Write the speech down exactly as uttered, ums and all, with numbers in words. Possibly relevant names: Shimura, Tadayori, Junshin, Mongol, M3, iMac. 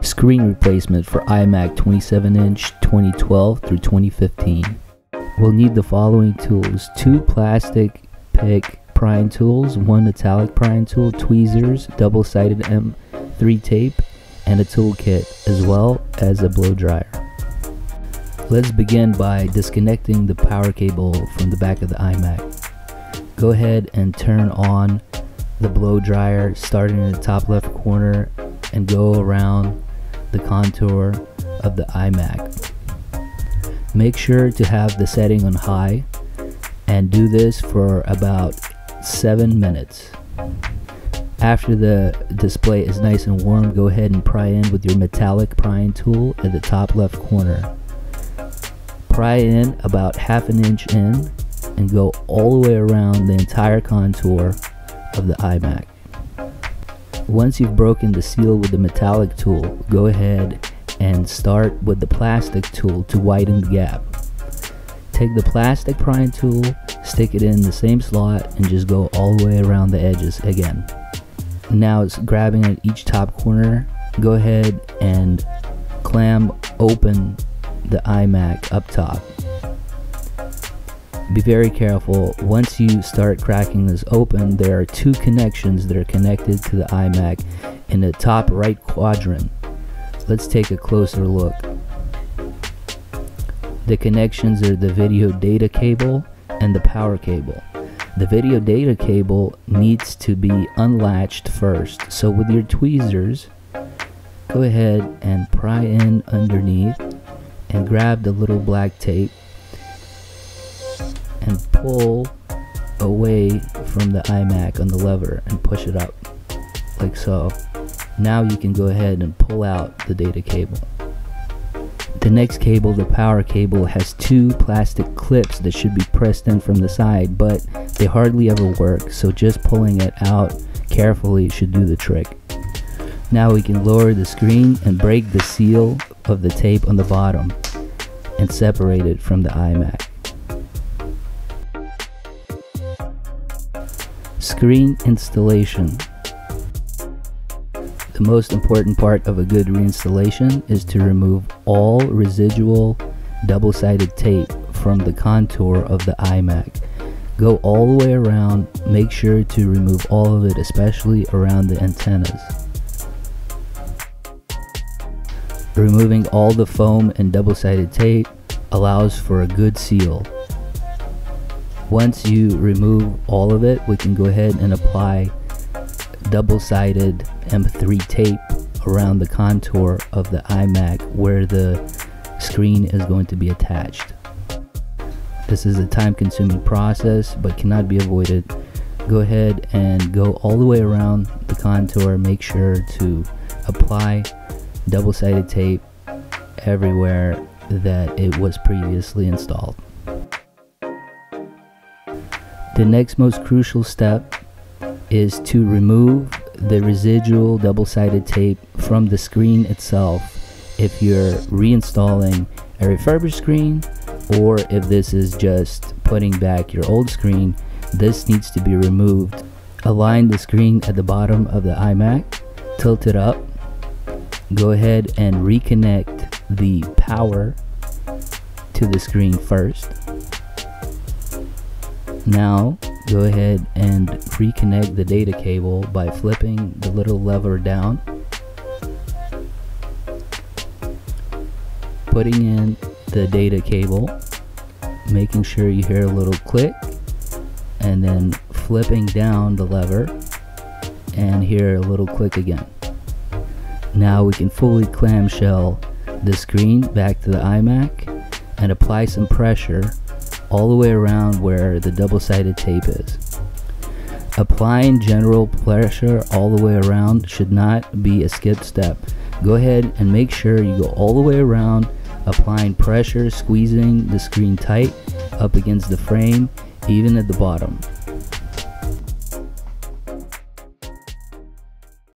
Screen replacement for iMac twenty-seven inch twenty twelve through twenty fifteen. We'll need the following tools: two plastic pick prying tools, one metallic prying tool, tweezers, double-sided M three tape, and a toolkit, as well as a blow dryer. Let's begin by disconnecting the power cable from the back of the iMac. Go ahead and turn on the blow dryer, starting in the top left corner, and go around the contour of the iMac. Make sure to have the setting on high and do this for about seven minutes. After the display is nice and warm, go ahead and pry in with your metallic prying tool at the top left corner. Pry in about half an inch in and go all the way around the entire contour of the iMac. Once you've broken the seal with the metallic tool, go ahead and start with the plastic tool to widen the gap. Take the plastic prying tool, stick it in the same slot, and just go all the way around the edges again. Now it's grabbing at each top corner. Go ahead and clam open the iMac up top. Be very careful. Once you start cracking this open, there are two connections that are connected to the iMac in the top right quadrant. Let's take a closer look. The connections are the video data cable and the power cable. The video data cable needs to be unlatched first. So with your tweezers, go ahead and pry in underneath and grab the little black tape and pull away from the iMac on the lever and push it up like so. Now you can go ahead and pull out the data cable. The next cable, the power cable, has two plastic clips that should be pressed in from the side, but they hardly ever work, so just pulling it out carefully should do the trick. Now we can lower the screen and break the seal of the tape on the bottom and separate it from the iMac. Screen installation. The most important part of a good reinstallation is to remove all residual double-sided tape from the contour of the iMac. Go all the way around, make sure to remove all of it, especially around the antennas. Removing all the foam and double-sided tape allows for a good seal. Once you remove all of it, we can go ahead and apply double-sided M three tape around the contour of the iMac where the screen is going to be attached. This is a time-consuming process but cannot be avoided. Go ahead and go all the way around the contour. Make sure to apply double-sided tape everywhere that it was previously installed. The next most crucial step is to remove the residual double-sided tape from the screen itself if you're reinstalling a refurbished screen, or if this is just putting back your old screen, this needs to be removed. Align the screen at the bottom of the iMac, tilt it up, go ahead and reconnect the power to the screen first. Now go ahead and reconnect the data cable by flipping the little lever down, putting in the data cable, making sure you hear a little click, and then flipping down the lever and hear a little click again. Now we can fully clamshell the screen back to the iMac and apply some pressure all the way around where the double-sided tape is. Applying general pressure all the way around should not be a skip step. Go ahead and make sure you go all the way around, applying pressure, squeezing the screen tight up against the frame, even at the bottom.